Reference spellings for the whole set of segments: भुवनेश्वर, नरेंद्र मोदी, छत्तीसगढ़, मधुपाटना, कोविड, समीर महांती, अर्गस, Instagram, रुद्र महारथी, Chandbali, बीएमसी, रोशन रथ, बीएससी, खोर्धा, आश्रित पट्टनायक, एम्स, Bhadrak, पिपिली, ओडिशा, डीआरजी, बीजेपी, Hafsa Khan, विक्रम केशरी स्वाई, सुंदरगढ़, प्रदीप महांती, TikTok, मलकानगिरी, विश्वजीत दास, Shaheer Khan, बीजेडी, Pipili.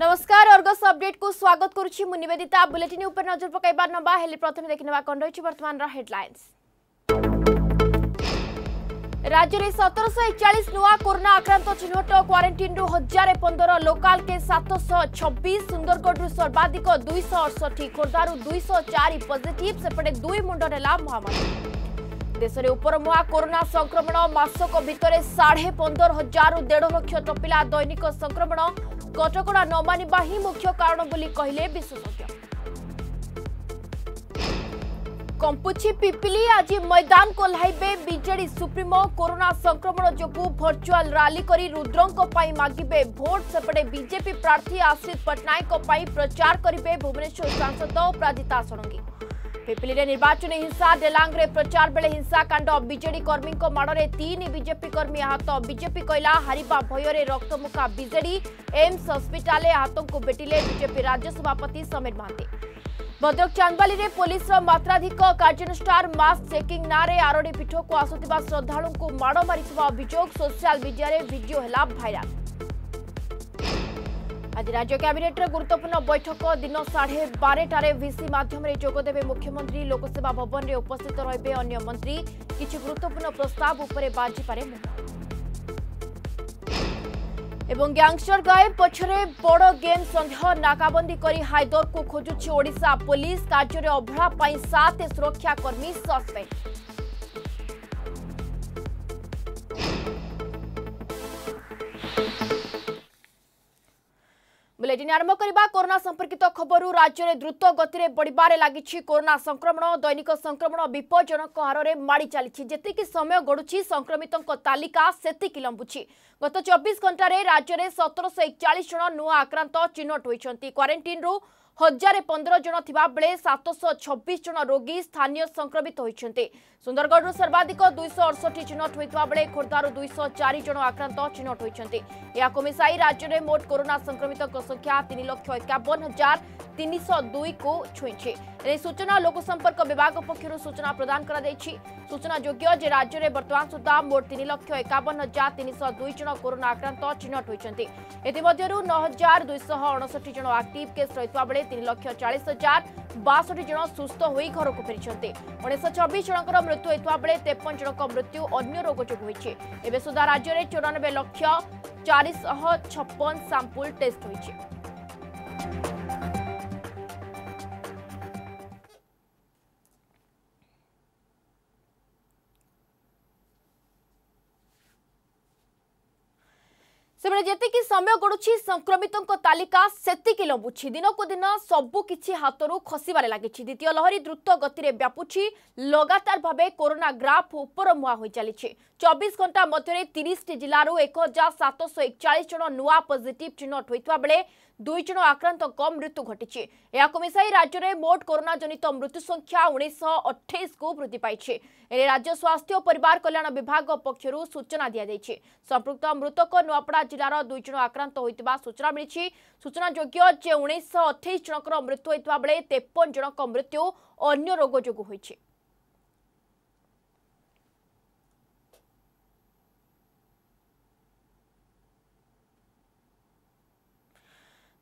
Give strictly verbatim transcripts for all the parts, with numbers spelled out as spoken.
नमस्कार अर्गस update को स्वागत करुछि मु निवेदिता। बुलेटिन ऊपर नजर पकाइबा नबा हेले प्रथमे देखिनबा कोन रहिछि वर्तमान रा हेडलाइंस। राज्य रे सत्रह सौ इकतालीस नुवा कोरोना आक्रांत चिन्हट, क्वारंटाइन रु एक हजार पंद्रह, लोकल के सात सौ छब्बीस, सुंदरगढ़ रु सर्वाधिक दो सौ अड़सठ, खोर्धा रु दो सौ चार पॉजिटिव। सेपटे दुई मुंड नेला महामारी। देश में उपरमुहा कोरोना संक्रमण मासक भितर साढ़े पंदर हजार रु डेढ़ लक्ष टपिला दैनिक संक्रमण। कटकड़ा न मानिबा ही मुख्य कारण बोली कहले विशेषज्ञ। कंपुची पिपिली आज मैदान को लाइबे बीजेडी सुप्रीमो। कोरोना संक्रमण जोगु भर्चुआल रैली करी रुद्रंक पई मागिबे भोट। सेपटे बीजेपी प्रार्थी आश्रित पटनायक पई प्रचार करिबे भुवनेश्वर सांसद प्राजिता षडंगी। पिपिली रे निर्वाचन हिंसा, डेलांग रे प्रचार बेले हिंसाकांड, बीजेडी कर्मी को माड़े तीन बीजेपी कर्मी आहत। बीजेपी कहला हारिबा भयर रक्तमुखा बीजेडी। एम्स हस्पिटाल आहतों को बेटिले बीजेपी राज्य सभापति समीर महांती। भद्रक चांदबाली रे पुलिस मात्राधिक कार्यानुष्ठान, मास चेकिंग नारे आरोडी पीठ को आसुवा श्रद्धालु को माड़ मारिथिबा अभियोग। सोशल मीडिया रे वीडियो हेला भाइराल। आज राज्य कैबिनेट गुरुत्वपूर्ण बैठक, दिन साढ़े बारह भिसी माध्यम जोगदेवे मुख्यमंत्री। लोकसेवा भवन में उपस्थित रहे अन्य मंत्री। किसी गुरुत्वपूर्ण प्रस्ताव उपरे बाजिपारे एवं गैंगस्टर गायब पछरे बड़ गेम संदेह। नाकाबंदी करी हाइदर को खोजुछि ओडिशा पुलिस। कार्य में अवहेला पई सात सुरक्षाकर्मी सस्पेंड। बुलेटिन आरंभ करिबा कोरोना संपर्कित खबर। राज्य में द्रुत गति में बढ़िबारे लागिछि कोरोना संक्रमण। दैनिक संक्रमण विपज्जनक हार में माड़ी चली। जेतिकी समय गड़ुछि संक्रमितों तालिका सेतिकी लंबुछि। गत चौबीस घंटा राज्य में सत्रह सौ एकचाश जन नुआ आक्रांत चिन्हट होइछन्ति। क्वारंटाइन रु हजार पंद्रह जन थिबा बेले सात सौ छब्बीस जन रोगी स्थानीय संक्रमित होइछन्ति। सुंदरगढ़ रु सर्वाधिक दुई सौ अड़सठ चिन्हट होइतबा बेले खोर्धा रु दुई सौ चार जन आक्रांत चिन्हट होइछन्ति। याकु मिसाई राज्य में मोट कोरोना संक्रमितों संख्या तीन लक्ष इक्यावन हजार तीन सौ दुई को छुईछि। सूचना लोकसंपर्क विभाग पक्षरु सूचना प्रदान करा दैछि। सूचना योग्य जे राज्य में वर्तमान सुधा मोट तीन लक्ष इक्यावन हजार तीन सौ दुई जन कोरोना आक्रांत चिन्हट होइछन्ति। एतिमध्यरु नौ हजार दुई सौ अड़सठ जन एक्टिव केस रहितबा बेले तीन लक्ष चालीस हजार बासठ जन सुस्थ होई घर को फेरिछन्ति। उन्नीस सौ छब्बीस जनकर मृत्यु होइतबा बेले तिरपन जनक मृत्यु अन्य रोग जोग होइछि। एबे सुधा राज्य में चौरानबे लक्ष चार सौ छप्पन सैंपल टेस्ट होइछि। जेतिकी समय गड़ुछि संक्रमितों को तालिका सेतिकी लंबुछि। दिन को दिन सबुकिछि हाथरू खसिबारे लागिछि। द्वितीय लहरी द्रुत गति में व्यापुछि। लगातार भावे कोरोना ग्राफ उपर मुहां होई चलिछि। चौबीस घंटा मध्य तीस टी जिलू एक हजार सात सौ एकचाश जन नुआ पॉजिटिव चिन्हट होता बेले दुई जन आक्रांत मृत्यु घटी। मिसाई राज्य में मोट कोरोना जनित मृत्यु संख्या उन्नीस अठाईस को वृद्धि पाई। राज्य स्वास्थ्य और परिवार कल्याण विभाग पक्षरू सूचना दि जाइए। संपुक्त मृतक नुआपड़ा जिलार दुई जन आक्रांत होता सूचना मिली। सूचना योग्य जे उन्नीस अठाईस जनकर मृत्यु होता बेले तिरपन जनक मृत्यु अन्य रोग जोग होती।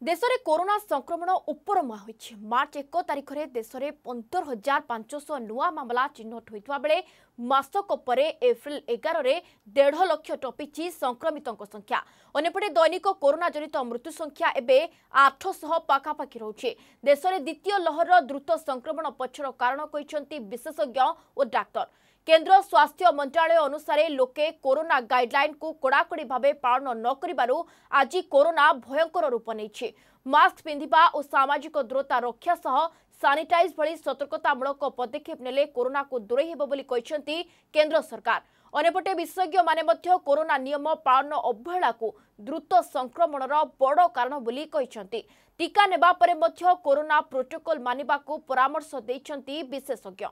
देश में कोरोना संक्रमण उपरमुहा होइछि। मार्च एक तारिख में देश में पंदर हजार पांच सौ नुआ मामला चिन्हट होता बेले मासक पर एप्रिल एगार रे डेढ़ लक्ष टपिछि संक्रमितों संख्या। अंपटे दैनिक कोरोना जनित मृत्यु संख्या एवं आठ सौ पाखापाखि रही। देश में द्वितीय लहर द्रुत संक्रमण पछर कारण कहते विशेषज्ञ और डाक्तर। केंद्र स्वास्थ्य मंत्रालय अनुसार लोके कोरोना गाइडलाइन को कड़ाकड़ी भाव पालन न करिबारु आज कोरोना भयंकर रूप नहीं। मास्क पिंधिबा और सामाजिक दूरता रक्षा सह सानिटाइज भली सतर्कतामूलक पदक्षेप नेले कोरोना को दूरेई हेबो बोली कहछन्ती केंद्र सरकार। अनेपटे विशेषज्ञ माने मध्य कोरोना नियम पालन अवहेला को द्रुत संक्रमणर बड़ कारण बोली कहछन्ती। टीका नेबा परे मध्य कोरोना प्रोटोकॉल मानिबा को परामर्श दैछन्ती विशेषज्ञ।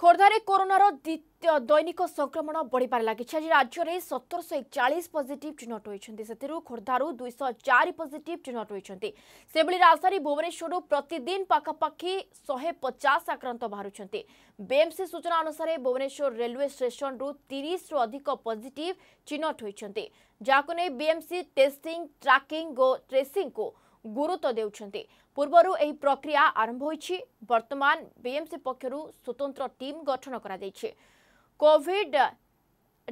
खोर्धारे कोरोनार द्वितीय दैनिक संक्रमण बढ़िबार लागिछि। आज राज्य में सतर शौ एकचाश पजिट चिन्हट होती से खोर्धारू दुई शौ चार पजिट चिन्हट होती से राजधानी भुवनेश्वर प्रतिदिन पखापाखि शहे पचास आक्रांत बाहर। बीएमसी सूचना अनुसार भुवनेश्वर रेलवे स्टेशन रु तीस रु अधिक पजिट चिन्हट होती जहाँ बीएमसी टेस्टिंग ट्रैकिंग और ट्रेसिंग को गुरुत्व देउछन्ते। पूर्वरु एही प्रक्रिया आरंभ होईछि। वर्तमान बीएमसी पक्षरु स्वतंत्र टीम गठन करा जाईछि। कोविड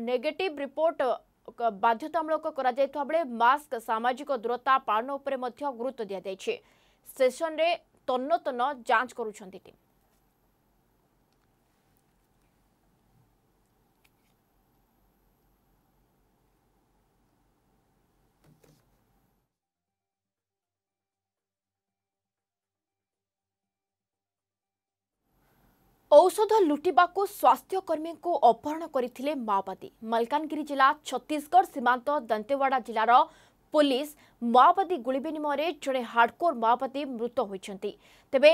नेगेटिव रिपोर्ट बाध्यतामूलक करा जायतवा बेले मास्क सामाजिक दूरता पालन उपरे मध्य गुरुत्व दिया जाईछि। स्टेशन रे तन्न तन्न जांच करूछन्ते टीम। औषध लुटिबाकू स्वास्थ्यकर्मी को अपहरण करथिले माओवादी। मलकानगिरी जिला छत्तीसगढ़ सीमांत दंतेवाड़ा जिलार पुलिस माओवादी गुली विनिमय जड़े हार्डकोर माओवादी मृत होती। तेबे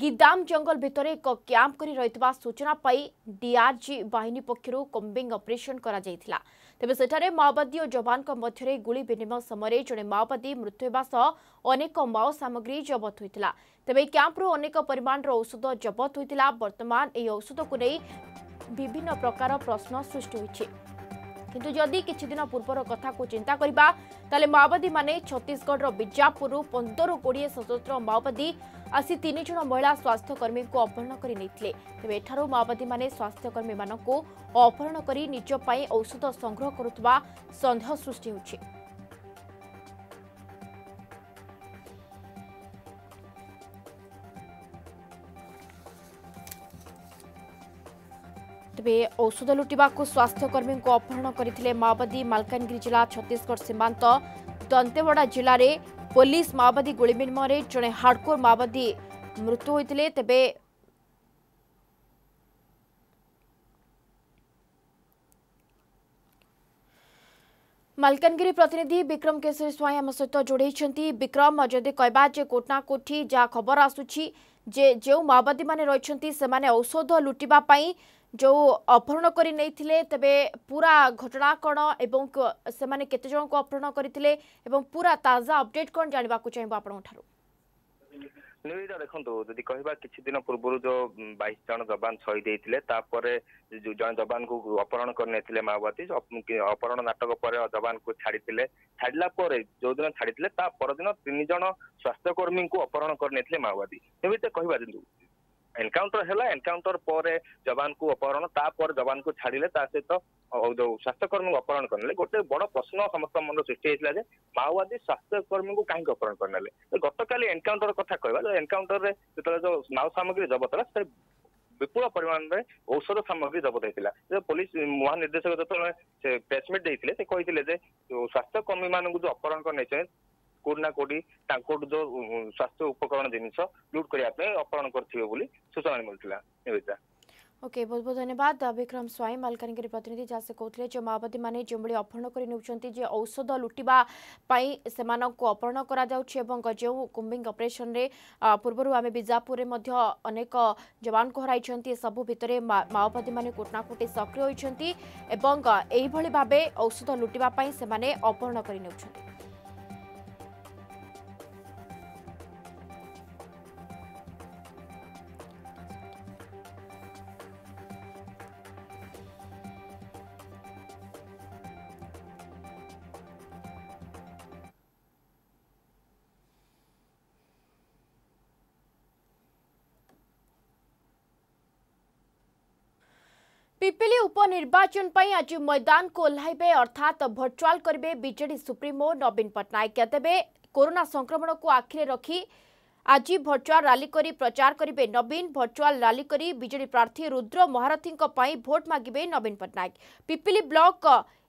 गिदाम जंगल भितर एक क्यांप करी रहितबा सूचना पाई डीआरजी बाहिनी पक्षरु कम्बिंग ऑपरेशन करा जायतिला। तेबे सेठारे माओवादी और जवान मध्य गुली विनिमय समय जड़े माओवादी मृत्यु होगा अनेक माओ सामग्री जबत होता। तेबे क्यांप्रु अनेक परिमाण औषध जबत होता। बर्तमान यह औषध को नहीं विभिन्न प्रकार प्रश्न सृष्टि होती। किंतु जदि किछि दिन पूर्वर कथा को चिंता करबा ताले माओवादी माने छत्तीसगढ़ बीजापुर पंदर कोड़े सशस्त्र माओवादी आसी तीन जन महिला स्वास्थ्यकर्मी को अपहरण कर नैथिले। तबे एठारो माओवादी माने स्वास्थ्यकर्मी मानकु अपहरण कर निज पई औषध संग्रह करुवा संदेह सृष्टि होछि। तेज औषध लुटा स्वास्थ्यकर्मी को अपहरण करथिले माओवादी। मलकानगिरी जिला छत्तीसगढ़ सीमांत दंतेवाड़ा जिले में पुलिस माओवादी गोली विनिमय जड़े हार्डकोर माओवादी मृत्यु होते। तेबे मलकानगिरी प्रतिनिधि विक्रम केशरी स्वाई आम सहित जोड़े। विक्रम जदि कहबा जे कोटना कोठी जहाँ खबर आसुची जे जो माओवादी माने रहिछंती सेमाने औषध लुटिबा पाई जो अपहरण करी नैथिले, तबे पूरा घटना कौन एवं सेमाने केते जन को अपहरण करथिले एवं पूरा ताजा अपडेट कौन जानबा को चाहिबो आपन ठारो? निवेदा देखंतु जदि कहबा किछि दिन पूर्व जो बाईस जन जवान शहीद होइथिले तापरे जो जवान को अपहरण करनेथिले माओवादी अपहरण नाटक पर जवान को छाड़ीथिले। छाड़ला पर जो दिन छाड़ीथिले ता परदिन तीन जन स्वास्थ्यकर्मी को अपहरण करनेथिले माओवादी। तेबे कहबा जंतु एनकाउंटर है एनकाउंटर पर जवान को अपहरण तापर जवान को छाड़िले ता सहित तो जो स्वास्थ्यकर्मी को अपहरण करने गोटे बड़ प्रश्न समस्त मन सृष्टि होता है माओवादी स्वास्थ्यकर्मी को कहीं अपहरण करने। गतकाली एनकाउंटर कथा कहवा एनकाउंटर में जो जो माओ सामग्री जबत है विपुल परिमाण में औषध सामग्री जबत होता। पुलिस महानिर्देशक जो से प्रेसमिट देते से कहते स्वास्थ्यकर्मी मान जो अपहरण कर कोड ना कोडी तांकोड जो स्वास्थ्य उपकरण जिनस लूट करने अपहरण करेंगे सूचना मिलता। ओके बहुत बहुत धन्यवाद विक्रम स्वाई मलकानगिरी प्रतिनिधि। जहाँ से कहते जो माओवादी मैंने जो भाई अपहरण कर औषध लुटिबा से अपहरण कर जो कुम्बिंग ऑपरेशन रे पूर्व आम बीजापुर में अनेक जवान को हर सबू भितर माओवादी मैंने कोटनाकोटी सक्रिय होती यही भाव औषध लुटापी से अपहरण कर। पिपिली उपनिर्वाचन पर आज मैदान को ओह्लैबे अर्थात भर्चुआल करेंगे बीजेडी सुप्रीमो नवीन पट्टनायक। तेबे कोरोना संक्रमण को आखिरे रखी आज भर्चुआल रैली करी प्रचार करेंगे नवीन। भर्चुआल रैली करी बीजेडी प्रार्थी रुद्र महारथी भोट मांगे नवीन पट्टनायक। पिपिली ब्लॉक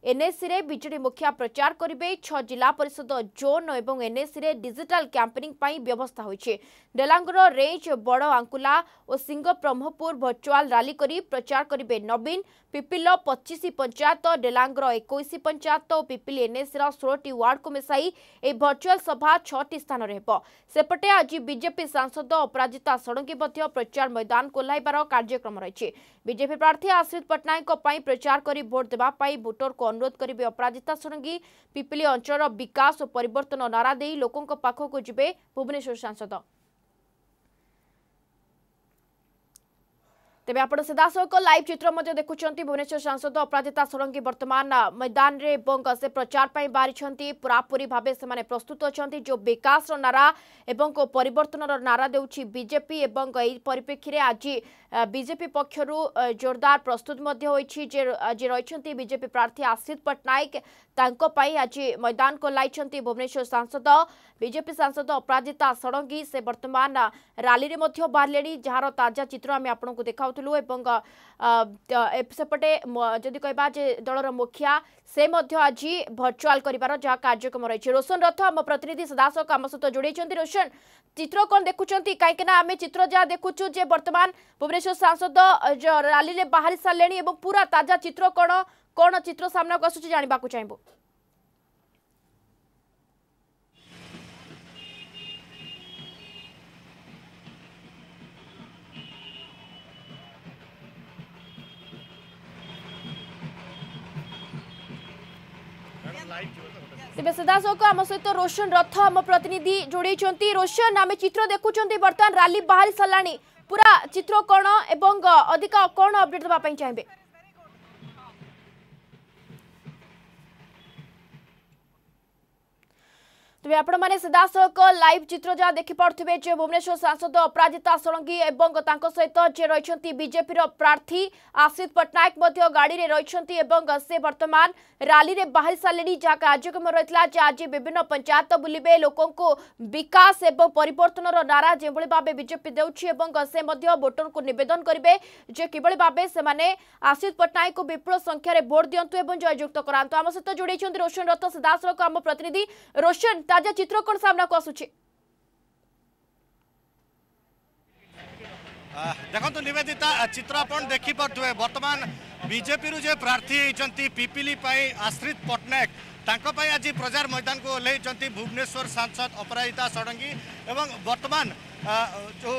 एनएसी रे बीजेडी मुखिया प्रचार करेंगे। छह जिला परिषद जोन और एनएसी रे डिजिटल कैंपेनिंग पाई व्यवस्था होइछे। डेलांगुर रेंज बड़ आंकुला और सिंगो ब्रह्मपुर भर्चुआल रैली करी प्रचार करेंगे नवीन। पिपिल पच्चीस पंचायत डेलांगुर इक्कीस पंचायत और पिपिल एनएसी रो सोलह वार्ड को मिसाई ए भर्चुआल सभा छह स्थान रहबो। सेपटे आज बीजेपी सांसद अपराजिता षडंगी प्रचार मैदान कोल्हाइबार कार्यक्रम रही। बीजेपी प्रार्थी आश्रित पट्टनायक प्रचार कर भोट देवाई भोटर को अनुरोध करेंगे। अपराजिता षडंगी पिपिली अंचल विकास और परिवर्तन नारा दे लोकों पाखक जबे। भुवनेश्वर सांसद तेज आप सीधासख लाइव चित्र देखुं। भुवनेश्वर सांसद अपराजिता षडंगी बर्तमान मैदान में से प्रचार पर बाहरी पूरापूरी भाव से प्रस्तुत अच्छा। जो विकास नारा और परिवर्तन नारा देउछि बीजेपी और यही परिप्रेक्षी आज बीजेपी पक्षरू जोरदार प्रस्तुत जे आज रही बीजेपी प्रार्थी आश्रित पट्टनायक आज मैदान को लाइंट। भुवनेश्वर सांसद बीजेपी सांसद अपराजिता षडंगी से बर्तमान रैली में बाहर जार ताजा चित्र आम आपन को देखा सेपटे जदि कहबा जे दलर मुखिया से आज भर्चुआल करिबार जहाँ कार्यक्रम रही। रोशन रथ आम प्रतिनिधि सदासक आम सहित जोड़े। रोशन चित्र कौन देखुं कहीं आम चित्र जहाँ देखुचु जे बर्तमान भुवनेश्वर सांसद रैली में बाहरी सारे एवं पूरा ताजा चित्र कौन कौन चित्र सामना को आसूँ जानवा चाहबू। तेज सीधासख आम सहित रोशन रथ आम प्रतिनिधि जोड़े। रोशन आम चित्र देखुं बर्तमान रैली बाहरी सारा पूरा चित्र कौन एवं अधिक कौन अपडेट देवाई चाहिए। तेज आपण मैंने सीधासख लाइव चित्र जहाँ देखिपे जो भुवनेश्वर सांसद अपराजिता षडंगी और सहित जे रही बीजेपी प्रार्थी आश्रित पट्टनायक गाड़ी में रही से बर्तमान रैली में बाहरी सारे जहाँ कार्यक्रम रही। आज विभिन्न पंचायत बुलबे लोकों को विकास और परिवर्तन नारा जो भाव बीजेपी देउछि से वोटर को नवेदन करेंगे जे कि भाव से आश्रित पट्टनायक को विपुल संख्यार भोट दिंतु जययुक्त करातु। आम सहित जोड़े रोशन रथ सीधासख आम प्रतिनिधि। रोशन ताजा चित्र कौन सामना को आसूँ देखु निवेदिता चित्र अपन देखिपे बर्तमान बीजेपी रु जे प्रार्थी होती पिपिली आश्रित पट्टनायक आज प्रचार मैदान को ओह्लैंट भुवनेश्वर सांसद अपराजिता षडंगी एवं बर्तमान जो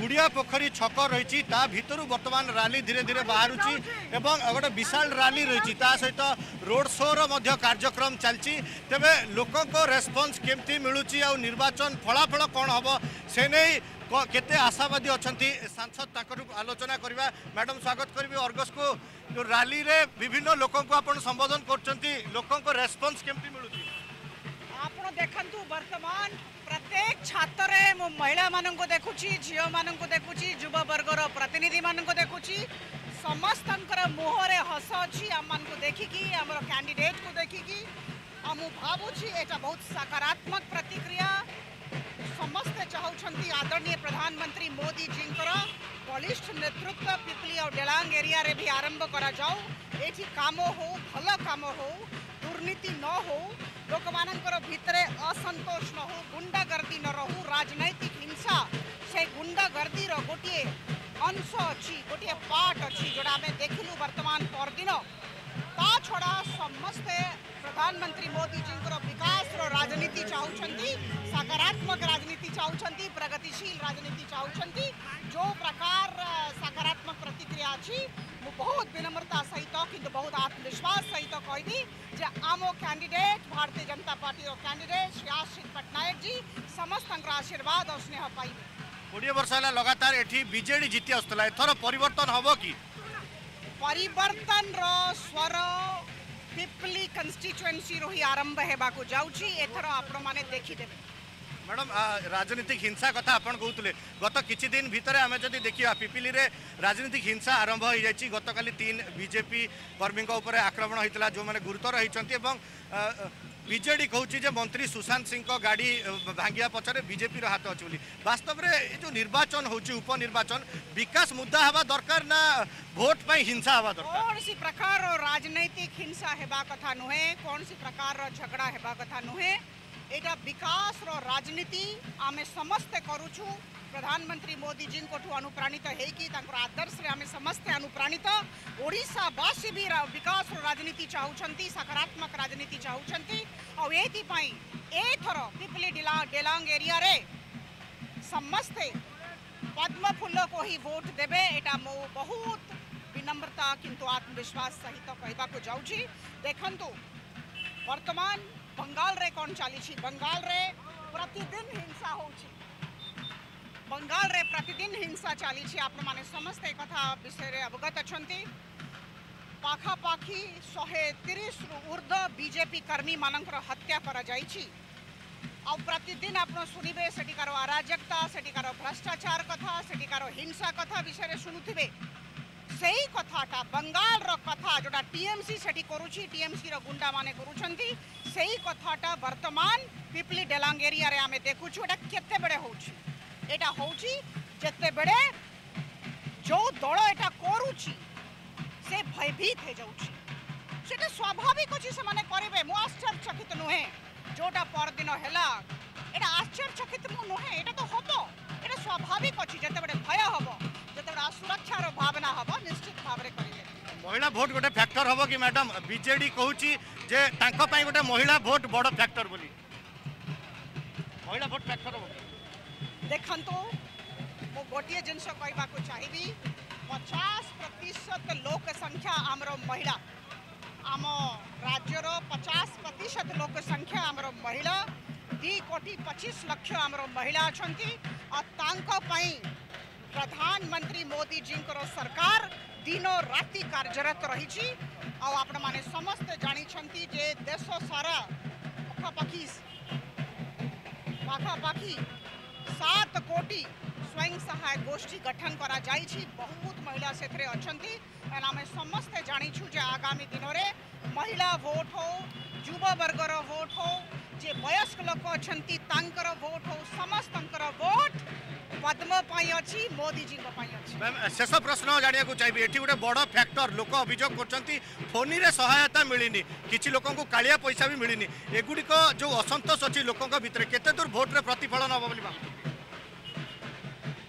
गुड़िया पोखरी छक रही भीतर बर्तमान रैली धीरे धीरे बाहर गोटे विशाल रैली रही सहित रोड शो रो कार्यक्रम चलती। तेबे लोकों को रेस्पॉन्स केमती मिलूची आ निर्वाचन फलाफल कौन हम से नहीं केते आशावादी अच्छा सांसद आलोचना करवा। मैडम स्वागत करी अर्गस को जो रैली रे विभिन्न लोकों को आपन संबोधन करचंती लोकों को रेस्पॉन्स केमती मिलूची आपन देखंतु वर्तमान प्रत्येक छात्र महिला मानन को देखुची झियो मानन को देखुची युवा वर्ग रो प्रतिनिधि मानन को देखुची समस्त मुहरे हस अच्छी आम मान को देखिकी आम कैंडिडेट को देखिकी आम भावुची एटा बहुत सकारात्मक प्रतिक्रिया समस्त चाहती आदरणीय प्रधानमंत्री मोदी जी वरिष्ठ नेतृत्व पिपली और डेलांग एरिया रे भी आरंभ करा जाओ एठी काम हो भल काम हो दुर्नीति न हो लोक मानकर भितरे असंतोष न हो गुंडागर्दी न रहू राजनैतिक हिंसा से गुंडागर्दी रो गोटे अंश अच्छी गोटे पार्ट अच्छी जोड़ा आम देखलु वर्तमान परदिन ता छड़ा समस्ते प्रधानमंत्री मोदी जी विकास रो राजनीति चाहती सकारात्मक राजनीति चाहती प्रगतिशील राजनीति चाहती जो प्रकार सकारात्मक प्रतिक्रिया अच्छी मु बहुत विनम्रता सहित किंतु बहुत आत्मविश्वास सहित कहदी जे आम candidate Bharatiya Janata party candidate Shri आश्रित पट्टनायक जी समस्त आशीर्वाद और स्नेह पाइबे। कोड़े वर्ष है लगातार एठी बीजेडी जीति आसला एथर परिवर्तन हम कि परिवर्तन रो स्वर पिपली कंस्टिट्युएंसी रो ही आरंभ हेबाकू जाउची एथरो आपण माने देखि देबे। मैडम राजनीतिक हिंसा कथा आपण कहउतले गत किछि दिन भितरे आमे जदि देखिया पिपली रे राजनीतिक हिंसा आरंभ होई जायछि। गत काली तीन बीजेपी कर्मी ऊपर आक्रमण होइतला जो माने गुरुतर होइछन्ती एवं बीजेडी कहूँ मंत्री सुशांत सिंह को गाड़ी भांगिया पछरे बीजेपी हाथ अच्छी बोली वास्तव में ये जो निर्वाचन होची उपनिर्वाचन विकास मुद्दा हवा दरकार ना भोट पर हिंसा हवा दरकार कौन सी प्रकार राजनैतिक हिंसा हेबा कथा नुहे कौन सी प्रकार झगड़ा हेबा कथा नुहे एटा विकास रो राजनीति आमे समस्ते करूछु प्रधानमंत्री मोदी जी को अनुप्राणित होगी आदर्श में आम समस्ते अनुप्राणित ओडावासी भी विकास राजनीति चाहते सकारात्मक राजनीति चाहते और ये थर पिपली डेलांग एरिया रे समस्ते पद्म फुल को ही वोट देवे एटा मो बहुत विनम्रता किंतु आत्मविश्वास सहित कहवाक जाऊँगी। देखंतु वर्तमान बंगाल रे कौन चली बंगाल रे प्रतिदिन हिंसा होउछि बंगाल रे प्रतिदिन हिंसा चली आपण माने समस्त एक विषय अवगत अच्छे पाखापाखी शहे तीस ऊर्ध बीजेपी कर्मी मानक हत्या करा प्रतिदिन आप सुनिबे सेटिकार अराजकता सेटिकार भ्रष्टाचार कथा सेटिकार हिंसा कथा विषय शुणुवे से ही कथाटा बंगाल रो कथा जोटा टीएमसी सेठी करूची टीएमसी रो गुंडा माने करूछंती सेही कथाटा वर्तमान पिपली डेलांग एरिया रे आमे देखुछु एटा केते बडे होउची एटा होउची जत्ते बड़े जो दल एटा करूची से भयभीत हो जाउची सेटा स्वाभाविक अछि से माने करबे मो आश्चर्यचकित नुहे जोटा परदिन हैला एटा आश्चर्यचकित मो नुहे एटा तो होतो एटा स्वाभाविक अछि जत्ते बड़े भय हबो जत्ते बड़े असुरक्षा रो भावना हबो निश्चित भाबरे करिले महिला वोट गोटे फैक्टर हबो कि मैडम बीजेडी कहूची जे तांको पई गोटे महिला वोट बड़ फैक्टर बोली महिला वोट फैक्टर हबो देखंतु मो गोटे जिनस कहवाक चाहिए पचास प्रतिशत लोक संख्या आमर महिला आम राज्यर पचास प्रतिशत लोक संख्या आमर महिला दि कोटी पचीस लक्ष आमर महिला अच्छा प्रधानमंत्री मोदी जी सरकार दिनो राति कार्यरत रही आपण माने समस्त जानी जे देश सारा पाखापाखी पाखापाखी सात कोटी स्वयं सहायक गोष्ठी गठन करा जाई छी बहुत महिला से अच्छी आम समस्ते जानी छु जे आगामी दिन में महिला वोट हो युवा वर्गर वोट हो जे वयस्क लोक अच्छी तांकर वोट हो समस्त वोट पद्म पाई अच्छी मोदी जी मैम शेष प्रश्न जाना चाहिए ये गोटे बड़ फैक्टर लोक अभियोग कर फोन रे सहायता मिलनी किसी लोक को कालिया पैसा भी मिलनी एगुड़िक जो असंतोष अच्छी लोकों भितर केते दूर भोट्रे प्रतिफलन हम बोली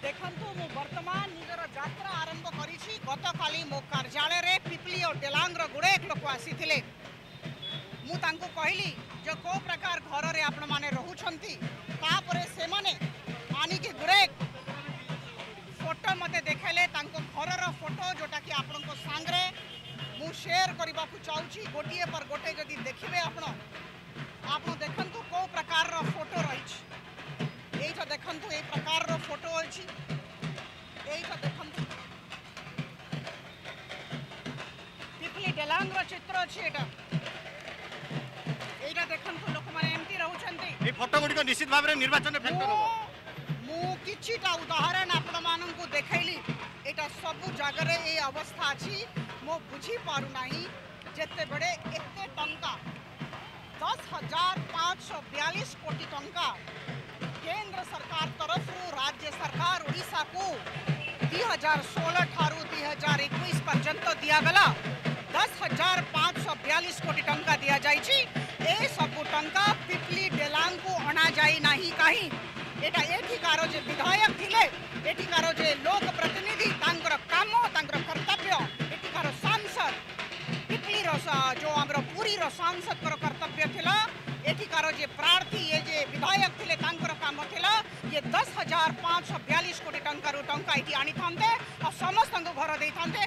देखंतु मु वर्तमान निजर यात्रा आरंभ करी छी गत काली मो कार्यालय रे पिपली और डेलांग रो गुड़े एक लोक आसी थिले मु तांको कहली जो को प्रकार घर रे आपण माने रहू छंती ता परे से माने आनी के गुड़े फोटो मते देखेले तांको घर रो फोटो जोटा कि आपण को संग रे मु शेयर करबा को चाहू छी गोटिए पर गोटे जदी देखिबे आपण आपण देखंतु को प्रकार रो फोटो रही छी एटा देखंतु ए प्रकार रो फोटो अछि एटा देखंतु पिपली डेलांग रो चित्र अछि एटा एटा देखंतु लोक माने एम्ति रहू छंती ए फोटो गुडी को निश्चित भाबरे निर्वाचन फैक्टर हो मु किछिटा उदाहरण आपण मानन को देखाइली एटा सब जगह रे ए अवस्था अछि मो बुझी पारु नाही जत्ते बडे एत्ते टंका दस हज़ार पाँच सौ बयालीस कोटी टंका केंद्र सरकार तरफ राज्य सरकार ओडिशा को दो हज़ार सोलह ठारू दो हज़ार इक्कीस पर्यंत दिया गला दस हजार पाँच सौ बयालीस कोटी टंका दिया जाइए ए सब टंका पिपली डेलांग को अणा जाए नहीं कहीं एटा एठिकार जे विधायक थिले एठिकार जे लोक प्रतिनिधि तांकर काम तांकर कर्तव्य एठिकार सांसद पिपली रो जो आम पुरी रो सांसद रो कर्तव्य थिला एठिकार जे प्रार्थी ये जे विधायक थे काम था ये दस हजार पाँच सौ बयालीस कोटी टंकार टंका ये आनी थांते और समस्त घर दे थांते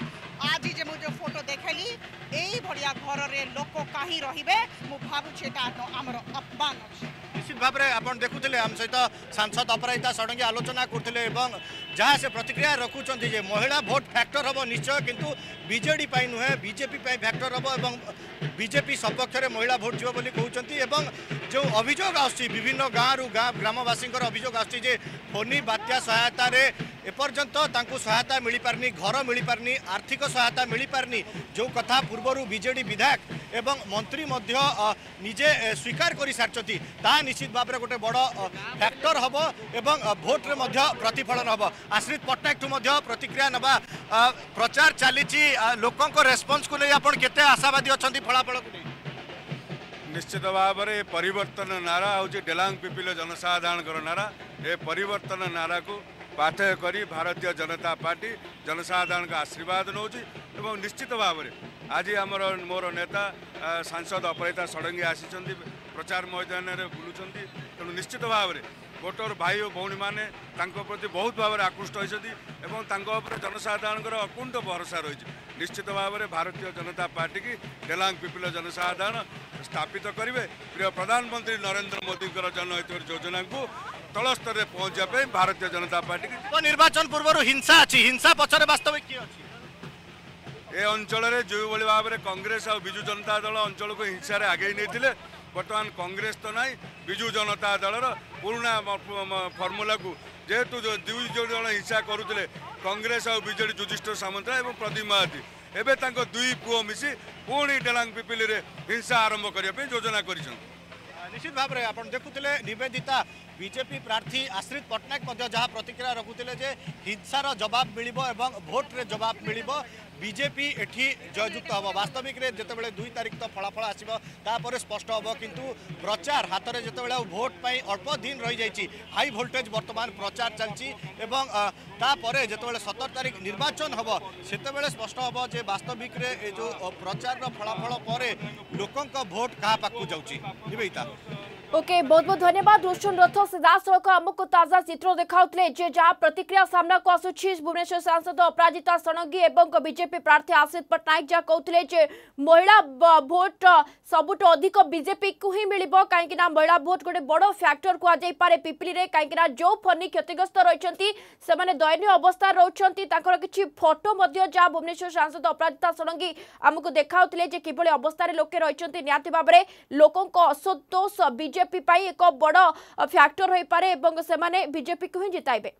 आज जे मुझे फोटो देखेली यही भाया घर रे लोक कहीं रे भावुचे आमर अपमान अच्छे निश्चित भाव में आप देखुले आम सहित सांसद अपराजिता षडंगी आलोचना करते जहाँ से प्रतिक्रिया रखुं महिला भोट फैक्टर हम निश्चय किंतु बीजेडी पाई नुहे बीजेपी पाई फैक्टर हम एवं बीजेपी सपक्ष में महिला भोट जीव बोली कहते एवं जो अभियोग आसछि विभिन्न गाँव गाँव ग्रामवासी अभियोग आसछि जे फोनी बात्या सहायतार एपर्यंत तांकु सहायता मिल पारनी, घर मिल पारनी, आर्थिक सहायता मिल पारनी। जो कथा पूर्वर बीजेडी विधायक एवं मंत्री मध्य निजे स्वीकार कर सारी निश्चित भाव में गोटे बड़ फैक्टर हम एवं भोट्रे प्रतिफलन हम। आश्रित पट्टनायक प्रतिक्रिया नवा प्रचार चली लोकों रेस्पन्स को नहीं आपड़ के आशावादी अच्छा फलाफल निश्चित भाव में परिवर्तन नारा हूँ डेलांग पिपिल जनसाधारण नारा। ए परिवर्तन नारा को पाथेय करी भारतीय जनता पार्टी जनसाधारण का आशीर्वाद नौ एवं निश्चित भाव में आज आमर मोर नेता सांसद अपराजिता षडंगी आसी प्रचार मैदान में बुलूँ। तेणु निश्चित भाव में वोटर भाई और भौणी मैंने प्रति बहुत भाव में आकृष्ट होती जनसाधारण अकुंठ भरोसा रही। निश्चित भाव में भारतीय जनता पार्टी की डेलांग पिपिल जनसाधारण स्थापित करेंगे। प्रिय प्रधानमंत्री नरेंद्र मोदी जनहित योजना को तल स्तर में पहुंचापे भारतीय जनता पार्टी की निर्वाचन पूर्व हिंसा अच्छी हिंसा पचर वास्तविक किए अच्छी ए अंचल जो भाव में कांग्रेस और बिजु जनता दल अंचल को हिंसा आगे नहीं बर्तमान कांग्रेस तो नहीं बिजु जनता दल पुराना फर्मुला को जेहेतु दुई जन हिंसा करुले कांग्रेस और बीजेडी युधिष्ठिर सामंतराय और प्रदीप महांती एवं दुई पुओ मिसी पुणी डेलांग पिपिली में हिंसा आरंभ करने योजना कर। निश्चित भाव में आप देखुले निवेदिता बीजेपी प्रार्थी आश्रित पट्टनायक जहाँ प्रतिक्रिया रखुले जे हिंसार जवाब मिल भोट्रे जवाब मिल बीजेपी एठी जयजुक्त हम। वास्तविक रे जितेबाला दुई तारिख तो फलाफल आसो तापर स्पष्ट हम किंतु प्रचार हाथ में जिते बड़े भोट पर अल्प दिन रही जाइए हाई भोल्टेज बर्तमान प्रचार चलती जितेबाला सतर तारिख निर्वाचन हम से स्पष्ट हम जे वास्तविक रे जो प्रचार फलाफल पर लोकों भोट क्या पाकू जाता। ओके बहुत बहुत धन्यवाद रोशन रथ सीधासख आमको ताजा चित्र देखाउतले जे जा प्रतिक्रिया सामना को आसुछि भुवनेश्वर सांसद अपराजिता षडंगी एवं बीजेपी प्रार्थी आश्रित पट्टनायक जा कहते जे महिला भोट सबुट अधिक बीजेपी को ही मिलिबो काहेकि ना महिला भोट गोटे बड़ फैक्टर को आजै पारे पिपिली रे काहेकि ना जो फर्नी क्षतिग्रस्त रहिसंती सेमाने दयनीय अवस्था रहुसंती ताकर किछि फोटो मध्ये जा भुवनेश्वर सांसद अपराजिता षडंगी आमको देखाउतले जे किबळे अवस्था रे लोके रहिसंती न्याति बाबरे लोकों को असंतोष बीजेपी पाई एक बड़ फैक्टर होई पारे एवं सेमाने बीजेपी को ही जिताइबे।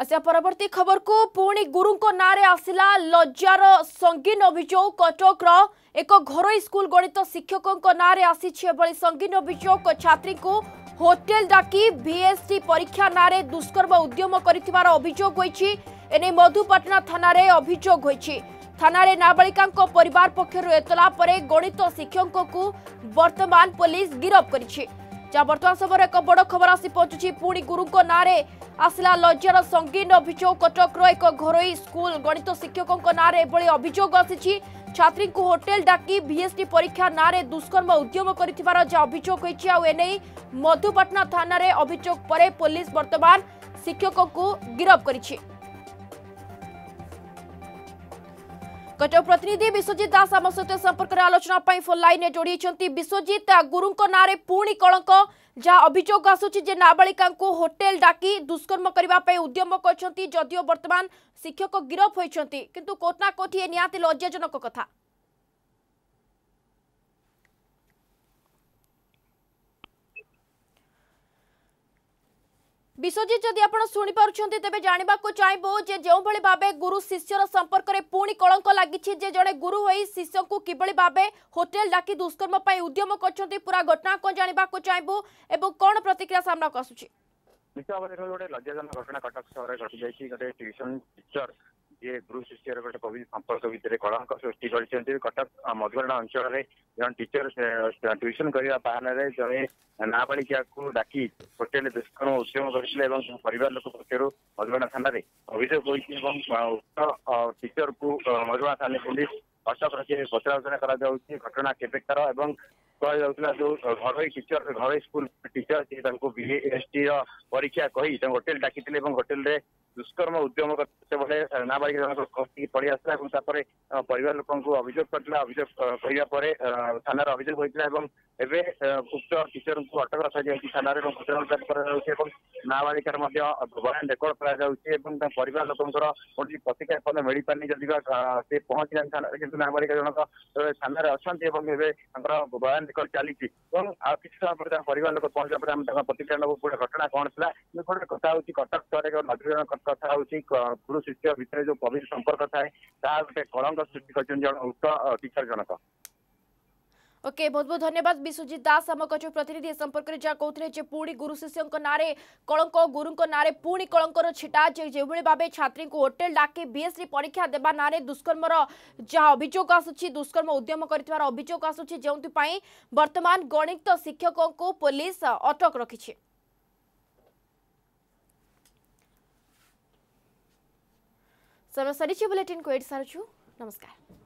आसा परवर्ती खबर को पुणी गुरु को नारे आसला लज्जार संगीन अभियोग कटक एक घरोई स्कूल गणित शिक्षकों को नारे आसी संगीन अभियोग छात्री को होटेल डाकी बीएससी परीक्षा नारे दुष्कर्म उद्यम करिथिबार अभियोग होईछि। एने मधुपाटना थाना रे अभियोग होईछि। थाना रे नाबालिका परिवार पक्षर एतला परे गणित शिक्षकों को वर्तमान पुलिस गिरफ करिछि। जहाँ बर्तमान समय एक बड़ खबर आसी पहुंचुछि पुणी गुरु को नारे आसला लज्जार संगीन अभियोग कटक एक घरोई स्कूल गणित शिक्षकों नारे एभली अभियोग आसी छात्री को होटेल डाकी बीएससी परीक्षा नारे दुष्कर्म उद्यम करिथिबार जे अभियोग होईछि आ एने मधुपाटना थाना रे अभियोग परे पुलिस वर्तमान शिक्षकों को गिरफ करिछि। कटक प्रतिनिधि विश्वजीत दास आम सहित संपर्क आलोचना फोन लाइन जोड़ी विश्वजीत गुरु नारे पुणी कलंक जहाँ अभियोग आसूची जे नाबालिका होटेल डाकी दुष्कर्म करने उद्यम करछंती जदियो वर्तमान शिक्षक गिरफ होइछंती किंतु कोठना कोठी निहाती लज्जाजनक कथा। विश्वजीत जदि आप शुणी पार्टी तेज जानवा चाहबू जे जो भाव गुरु शिष्यर संपर्क में पुणी कलंक लगी जड़े गुरु हो शिष्य को किभली भाव होटेल डाकी दुष्कर्म पर उद्यम कर पूरा घटना को जानवा चाहबू एवं कौन प्रतिक्रिया सामना को आसूची। निश्चित भाव में गोटे लज्जाजनक घटना कटक सहर घटी जाए गोटे ट्यूशन टीचर ये गुरु शिष्यर गोटे संपर्क भितर कलंक सृष्टि कर कटक मधुपाटना अंचल जन टीचर ट्यूशन करने बहाना जड़े नाबालिका को डाकी होटेल दुष्कर्म उद्यम करते परिवार लोक पक्षर मधुबाणा थाना अभियोग होती उक्त टीचर को मधुबाणा थाना पुलिस अटक रखी पचराउचरा घटना के कहला जो घर टीचर घर स्कूल टीचर जी बीएससी परीक्षा कही होटेल डाकी होटेल दुष्कर्म उद्यम करते नाबालिका जनक पड़ी आसाला परिवार लोक अभियोग करता अभियोग कहला थाना अभियोग होता उक्त टीचर को अटक रखा थाना पचराउचरा नाबालिकार बयान रेकर्ड कर लोक प्रतिक्रिया मिल पारे जदि से पहुंचना थाना नाबालिका जनक थाना अच्छा बयान कर चली परिवार लोक पहुंचा पर आम प्रतिक्रिया नबू गोटे घटना कौन था गोटे कथ हूँ कटक सहर नदी कथ हूँ गुरु शिष्य भितर जो पवित्र संपर्क थाए ता गोटे कलंक सृष्टि कर जन उक्त टीचर जनक। ओके okay, बहुत बहुत धन्यवाद विश्वजीत दास आम कचो प्रतिनिधि ए संपर्क में जहाँ कहते पुणी गुरु शिष्यों नारे कलंक गुरु नारे पुणी कलंकर छिटा जो भाव छात्री को होटेल डाके बीएससी परीक्षा देवा नारे दुष्कर्मर जहाँ अभियोग आसूची दुष्कर्म उद्यम कर अभियोग आसूची जो बर्तमान गणित शिक्षकों को पुलिस अटक रखी। बुलेटिन को एड सारू नमस्कार।